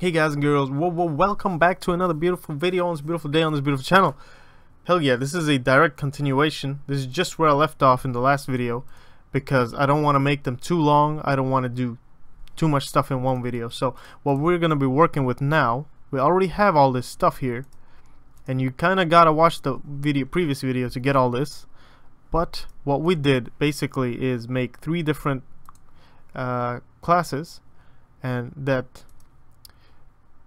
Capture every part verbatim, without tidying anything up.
Hey guys and girls, whoa, whoa, welcome back to another beautiful video on this beautiful day on this beautiful channel. Hell yeah, this is a direct continuation. This is just where I left off in the last video because I don't want to make them too long. I don't want to do too much stuff in one video. So what we're going to be working with now, we already have all this stuff here, and you kind of got to watch the video, previous video, to get all this. But what we did basically is make three different uh, classes and that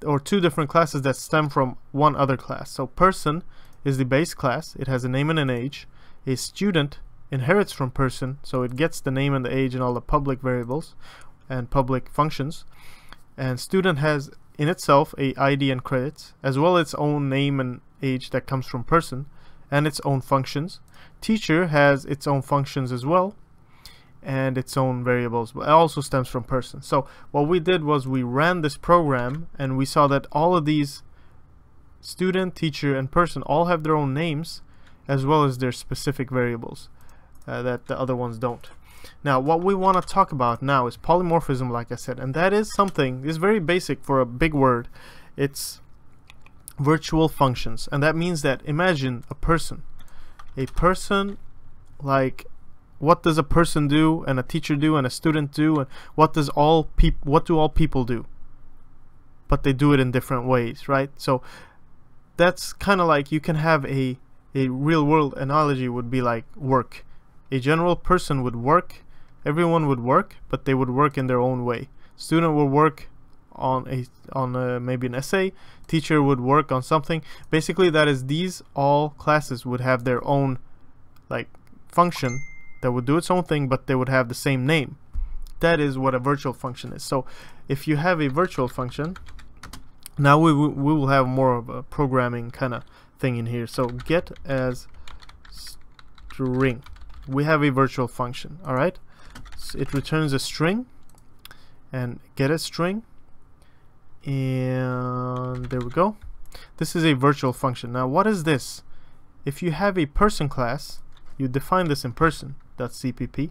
or two different classes that stem from one other class. So person is the base class, it has a name and an age. A student inherits from person, so it gets the name and the age and all the public variables and public functions. And student has in itself a I D and credits, as well as its own name and age that comes from person and its own functions. Teacher has its own functions as well and its own variables, but it also stems from person. So what we did was we ran this program and we saw that all of these, student, teacher and person, all have their own names as well as their specific variables uh, that the other ones don't. Now what we want to talk about now is polymorphism, like I said, and that is something is very basic for a big word. It's virtual functions, and that means that imagine a person a person like what does a person do, and a teacher do, and a student do, and what does all peop- what do all people do? But they do it in different ways, right? So that's kind of like, you can have a a real world analogy would be like work. A general person would work, everyone would work, but they would work in their own way. Student would work on a on a, maybe an essay, teacher would work on something. Basically that is, these all classes would have their own like function that would do its own thing, but they would have the same name. That is what a virtual function is. So if you have a virtual function, now we, we will have more of a programming kind of thing in here. So get as string, we have a virtual function. Alright, so it returns a string, and get a string, and there we go. This is a virtual function. Now what is this? If you have a person class, you define this in person. That's C P P.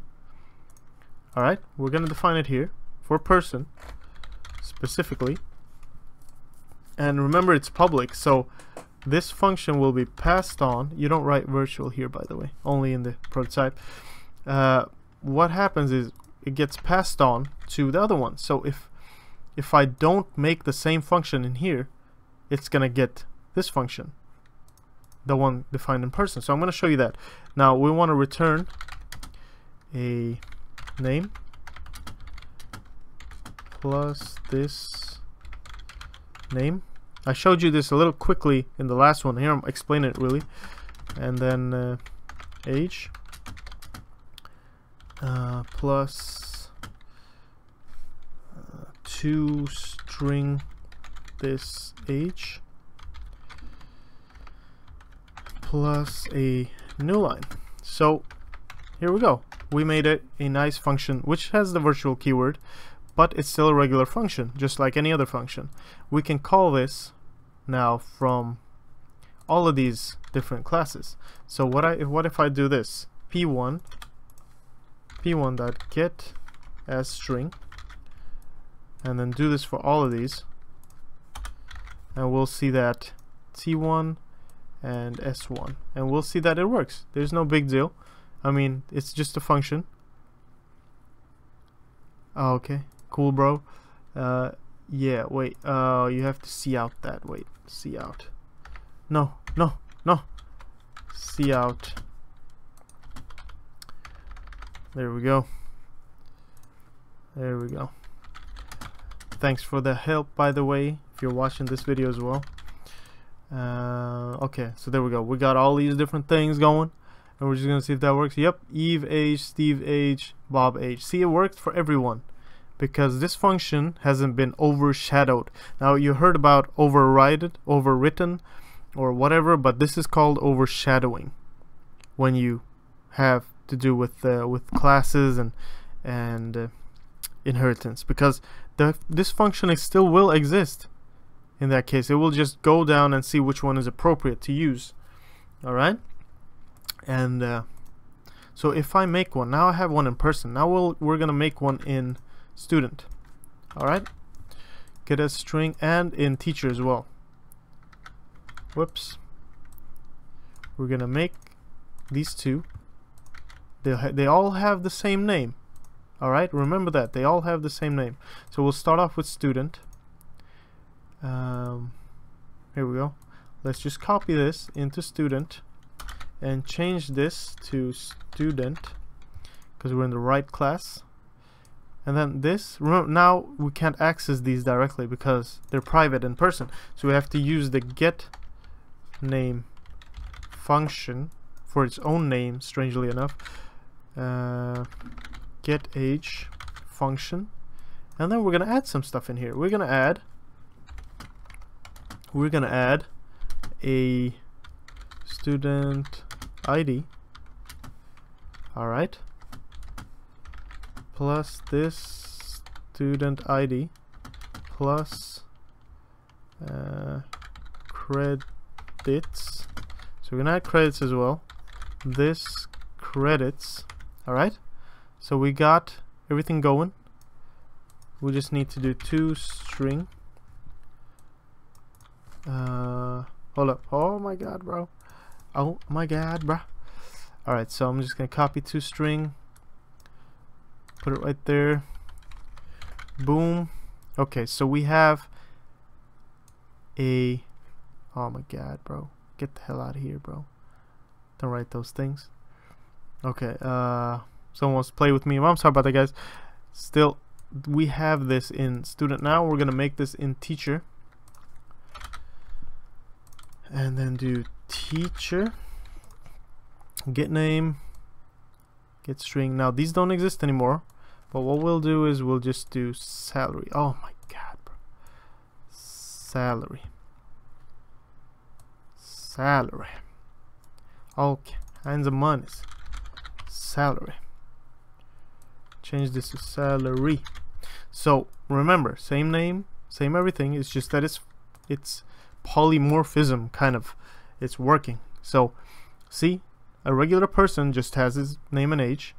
Alright, we're going to define it here for person specifically, and remember it's public, so this function will be passed on. You don't write virtual here, by the way, only in the prototype. Uh, what happens is it gets passed on to the other one. So if if I don't make the same function in here, it's going to get this function, the one defined in person. So I'm going to show you that. Now we want to return a name plus this name. I showed you this a little quickly in the last one. Here I'm explaining it really. And then uh, age uh, plus uh, two string this age plus a new line. So here we go, we made it a nice function which has the virtual keyword, but it's still a regular function just like any other function. We can call this now from all of these different classes. So what I what if I do this p one p one dot get as string, and then do this for all of these, and we'll see that t one and s one, and we'll see that it works. There's no big deal. I mean, it's just a function. Oh, okay, cool, bro. Uh, yeah, wait, uh, you have to see out that. Wait, see out. No, no, no. See out. There we go. There we go. Thanks for the help, by the way, if you're watching this video as well. Uh, okay, so there we go. We got all these different things going, and we're just gonna see if that works. Yep, Eve age, Steve age, Bob age. See, it worked for everyone because this function hasn't been overshadowed. Now you heard about overridden, overwritten, or whatever, but this is called overshadowing when you have to do with uh, with classes and and uh, inheritance, because the, this function is still will exist. In that case, it will just go down and see which one is appropriate to use. Alright, and uh, so if I make one, now I have one in person, now we'll, we're gonna make one in student. Alright, get a string and in teacher as well. Whoops. We're gonna make these two. They ha they all have the same name. All right, remember that they all have the same name. So we'll start off with student. Um, here we go. Let's just copy this into student and change this to student because we're in the right class. And then this, remember, now we can't access these directly because they're private in person. So we have to use the get name function for its own name, strangely enough. Uh, get age function. And then we're gonna add some stuff in here. We're gonna add we're gonna add a student I D, all right, plus this student I D plus uh, credits. So we're gonna add credits as well, this credits. All right, so we got everything going. We just need to do two string. Uh, hold up. Oh my god, bro. Oh my god, bruh. Alright, so I'm just gonna copy to string, put it right there. Boom. Okay, so we have a, oh my god, bro. Get the hell out of here, bro. Don't write those things. Okay, uh someone wants to play with me. I'm sorry about that, guys. Still, we have this in student now. We're gonna make this in teacher. And then do teacher get name get string. Now these don't exist anymore, but what we'll do is we'll just do salary. Oh my god, bro. salary salary all kinds of monies. Salary, change this to salary. So remember, same name, same everything. It's just that it's it's polymorphism, kind of. It's working. So see, a regular person just has his name and age.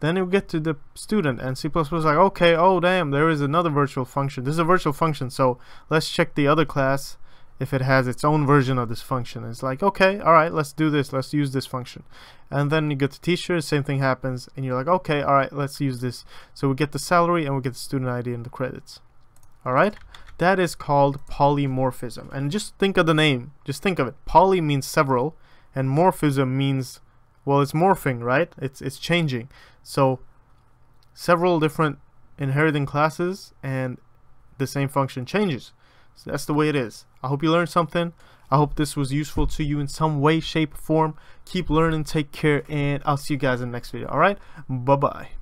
Then you get to the student and C plus plus is like, okay, oh damn, there is another virtual function. This is a virtual function, so let's check the other class if it has its own version of this function. It's like, okay, alright, let's do this, let's use this function. And then you get to teacher, same thing happens, and you're like, okay, alright, let's use this. So we get the salary and we get the student I D and the credits. Alright? That is called polymorphism. And just think of the name. Just think of it. Poly means several, and morphism means, well, it's morphing, right? It's it's changing. So several different inheriting classes and the same function changes. So that's the way it is. I hope you learned something. I hope this was useful to you in some way, shape, form. Keep learning, take care, and I'll see you guys in the next video. Alright? Bye-bye.